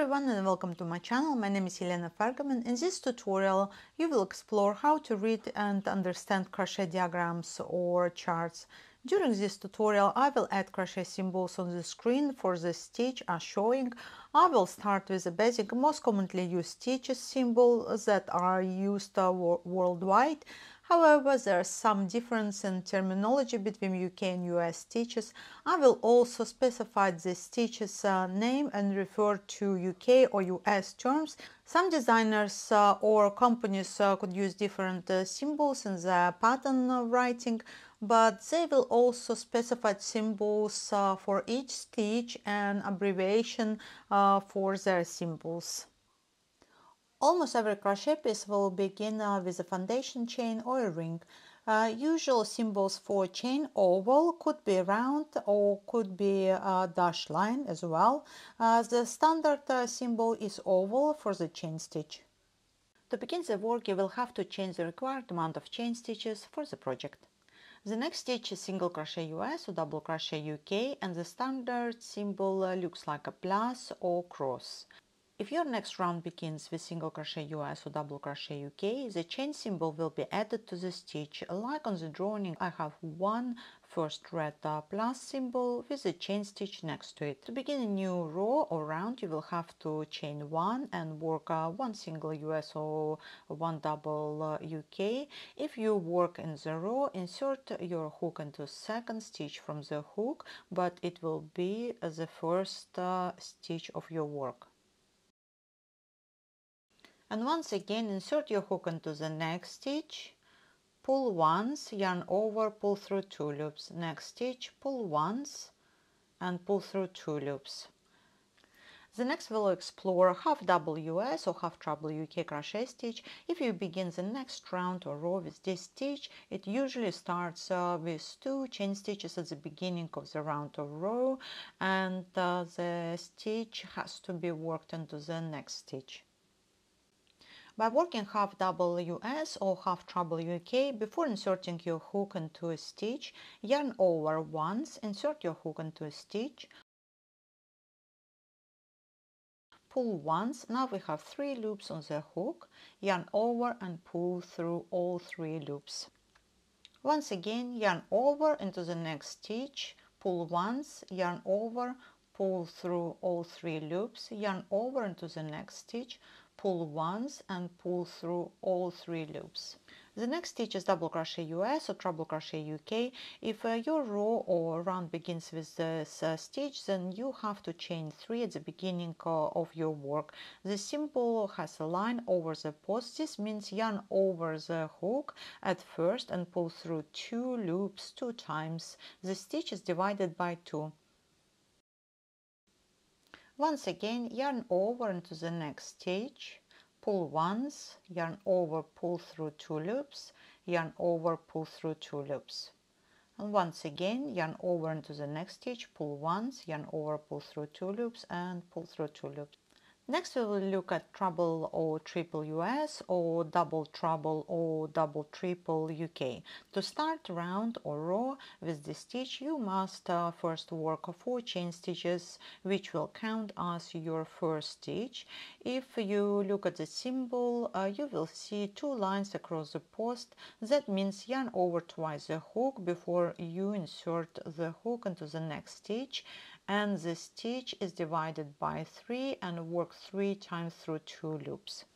everyone and welcome to my channel. My name is Elena Fergerman. In this tutorial you will explore how to read and understand crochet diagrams or charts. During this tutorial I will add crochet symbols on the screen for the stitch I'm showing. I will start with the basic most commonly used stitches symbols that are used worldwide. However, there is some difference in terminology between UK and US stitches. I will also specify the stitches name and refer to UK or US terms. Some designers or companies could use different symbols in their pattern writing, but they will also specify symbols for each stitch and abbreviation for their symbols. Almost every crochet piece will begin with a foundation chain or a ring. Usual symbols for chain oval, could be round or could be a dashed line as well. The standard symbol is oval for the chain stitch. To begin the work, you will have to change the required amount of chain stitches for the project. The next stitch is single crochet US or double crochet UK, and the standard symbol looks like a plus or cross. If your next round begins with single crochet US or double crochet UK, the chain symbol will be added to the stitch. Like on the drawing, I have one first red plus symbol with a chain stitch next to it. To begin a new row or round, you will have to chain one and work one single US or one double UK. If you work in the row, insert your hook into second stitch from the hook, but it will be the first stitch of your work. And once again, insert your hook into the next stitch, pull once, yarn over, pull through 2 loops. Next stitch, pull once and pull through 2 loops. The next we'll explore half double US or half treble UK crochet stitch. If you begin the next round or row with this stitch, it usually starts with 2 chain stitches at the beginning of the round or row, and the stitch has to be worked into the next stitch. By working half double US or half treble UK, before inserting your hook into a stitch, yarn over once, insert your hook into a stitch, pull once. Now we have 3 loops on the hook, yarn over and pull through all 3 loops. Once again, yarn over into the next stitch, pull once, yarn over, pull through all 3 loops, yarn over into the next stitch, pull once and pull through all 3 loops. The next stitch is double crochet US or treble crochet UK. If your row or round begins with this stitch, then you have to chain 3 at the beginning of your work. The symbol has a line over the post. This means yarn over the hook at first and pull through 2 loops 2 times. The stitch is divided by 2. Once again, yarn over into the next stitch, pull once, yarn over, pull through 2 loops, yarn over, pull through 2 loops. And once again, yarn over into the next stitch, pull once, yarn over, pull through 2 loops, and pull through 2 loops. Next we will look at treble or triple US or double treble or double triple UK. To start round or row with this stitch, you must first work 4 chain stitches, which will count as your first stitch. If you look at the symbol, you will see 2 lines across the post. That means yarn over twice the hook before you insert the hook into the next stitch, and the stitch is divided by 3 and work 3 times through 2 loops.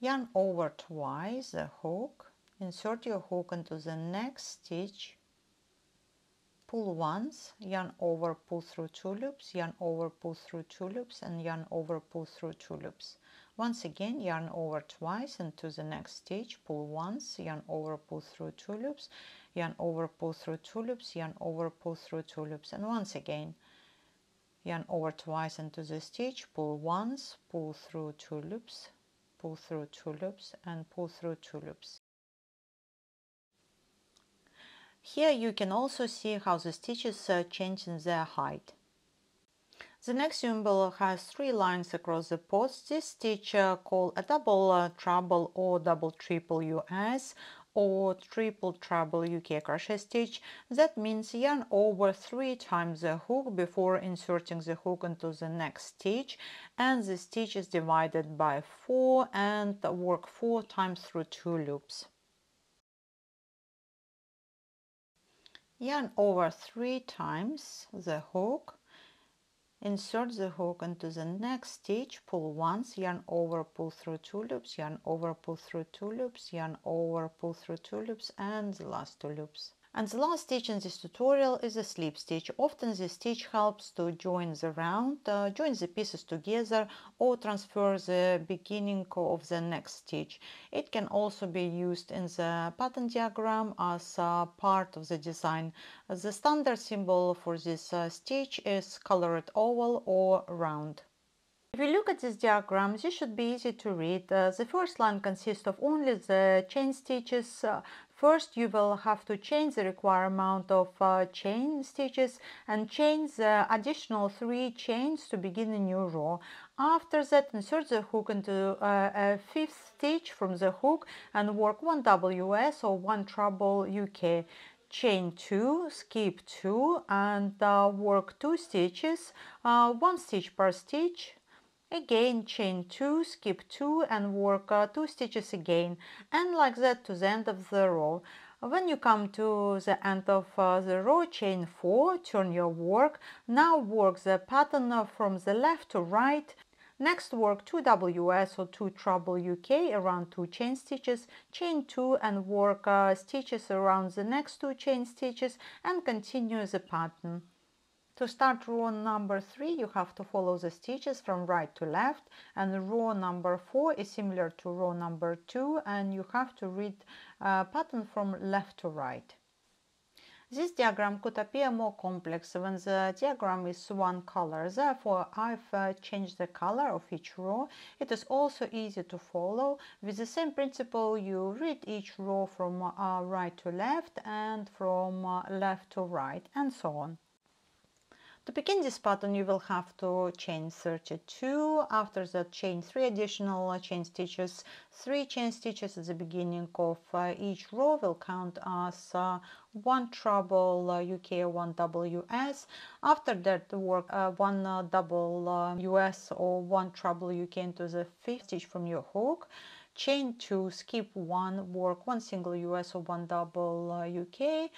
Yarn over twice the hook, insert your hook into the next stitch, pull once, yarn over, pull through 2 loops, yarn over, pull through 2 loops, and yarn over, pull through 2 loops. Once again, yarn over twice into the next stitch, pull once, yarn over, pull through 2 loops, yarn over, pull through 2 loops, yarn over, pull through 2 loops, and once again, yarn over twice into the stitch, pull once, pull through 2 loops, pull through 2 loops, and pull through 2 loops. Here you can also see how the stitches change in their height. The next symbol has 3 lines across the post. This stitch called a double treble or double triple US or triple treble UK crochet stitch. That means yarn over 3 times the hook before inserting the hook into the next stitch, and the stitch is divided by 4 and work 4 times through 2 loops. Yarn over 3 times the hook, insert the hook into the next stitch, pull once, yarn over, pull through 2 loops, yarn over, pull through 2 loops, yarn over, pull through 2 loops, and the last 2 loops. And the last stitch in this tutorial is a slip stitch. Often this stitch helps to join the round, join the pieces together, or transfer the beginning of the next stitch. It can also be used in the pattern diagram as part of the design. The standard symbol for this stitch is colored oval or round. If you look at these diagrams, this should be easy to read. The first line consists of only the chain stitches. First, you will have to chain the required amount of chain stitches and chain the additional 3 chains to begin a new row. After that, insert the hook into a 5th stitch from the hook and work 1 WS or 1 treble UK. Chain 2, skip 2 and work 2 stitches, 1 stitch per stitch. Again, chain 2, skip 2 and work 2 stitches again, and like that to the end of the row. When you come to the end of the row, chain 4, turn your work. Now work the pattern from the left to right. Next, work 2 WS or 2 treble UK around 2 chain stitches, chain 2 and work stitches around the next 2 chain stitches, and continue the pattern. To start row number 3, you have to follow the stitches from right to left, and row number 4 is similar to row number 2, and you have to read pattern from left to right. This diagram could appear more complex when the diagram is one color, therefore I've changed the color of each row. It is also easy to follow. With the same principle, you read each row from right to left and from left to right, and so on. To begin this pattern, you will have to chain 32, after that chain 3 additional chain stitches. 3 chain stitches at the beginning of each row will count as 1 treble UK, 1 WS. After that, work 1 double US or 1 treble UK into the 5th stitch from your hook. Chain 2, skip 1, work 1 single US or 1 double UK,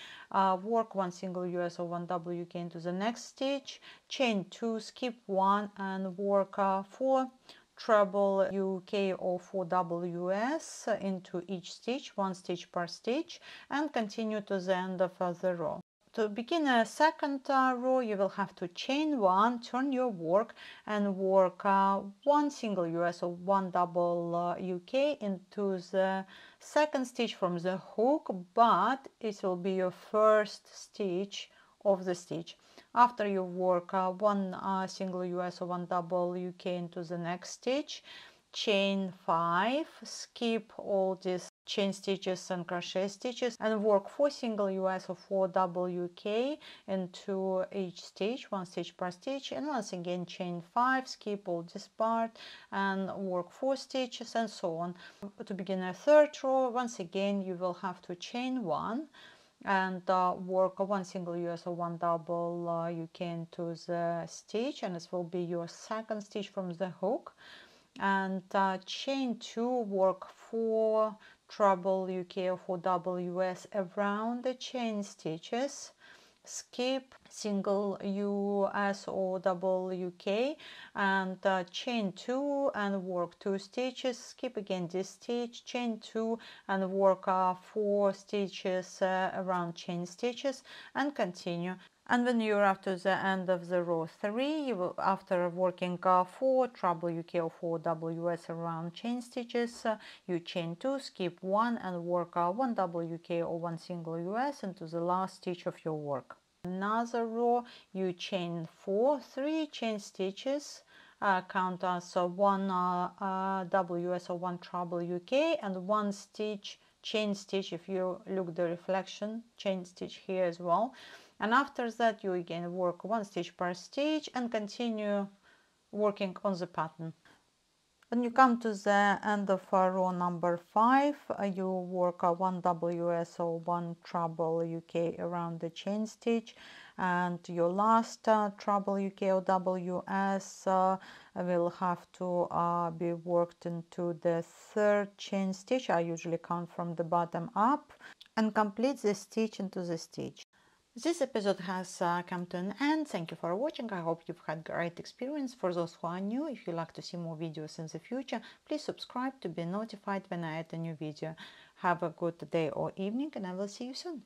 work 1 single US or 1 double UK into the next stitch, chain 2, skip 1 and work 4 treble UK or 4 double US into each stitch, 1 stitch per stitch, and continue to the end of the row. To begin a second row, you will have to chain 1, turn your work and work 1 single US or 1 double UK into the 2nd stitch from the hook, but it will be your 1st stitch of the stitch. After you work 1 single US or 1 double UK into the next stitch, chain 5, skip all these chain stitches and crochet stitches and work 4 single US or 4 double UK into each stitch, 1 stitch per stitch, and once again chain 5, skip all this part and work 4 stitches, and so on. To begin a 3rd row, once again you will have to chain 1 and work 1 single US or 1 double UK into the stitch, and this will be your 2nd stitch from the hook, and chain 2, work 4 treble UK or 4 double US around the chain stitches, skip single US or double UK and chain 2 and work 2 stitches, skip again this stitch, chain 2 and work 4 stitches around chain stitches, and continue. And when you're after the end of the row 3, you will, after working 4 treble UK or 4 WS around chain stitches, you chain 2, skip 1 and work 1 double UK or 1 single US into the last stitch of your work. Another row, you chain 4, 3 chain stitches, count as 1 WS or 1 treble UK and 1 stitch chain stitch. If you look the reflection, chain stitch here as well. And after that, you again work 1 stitch per stitch and continue working on the pattern. When you come to the end of row number 5, you work a 1 WS or 1 treble UK around the chain stitch, and your last treble UK or WS will have to be worked into the 3rd chain stitch. I usually count from the bottom up and complete the stitch into the stitch. This episode has come to an end. Thank you for watching. I hope you've had great experience. For those who are new, if you'd like to see more videos in the future, please subscribe to be notified when I add a new video. Have a good day or evening, and I will see you soon.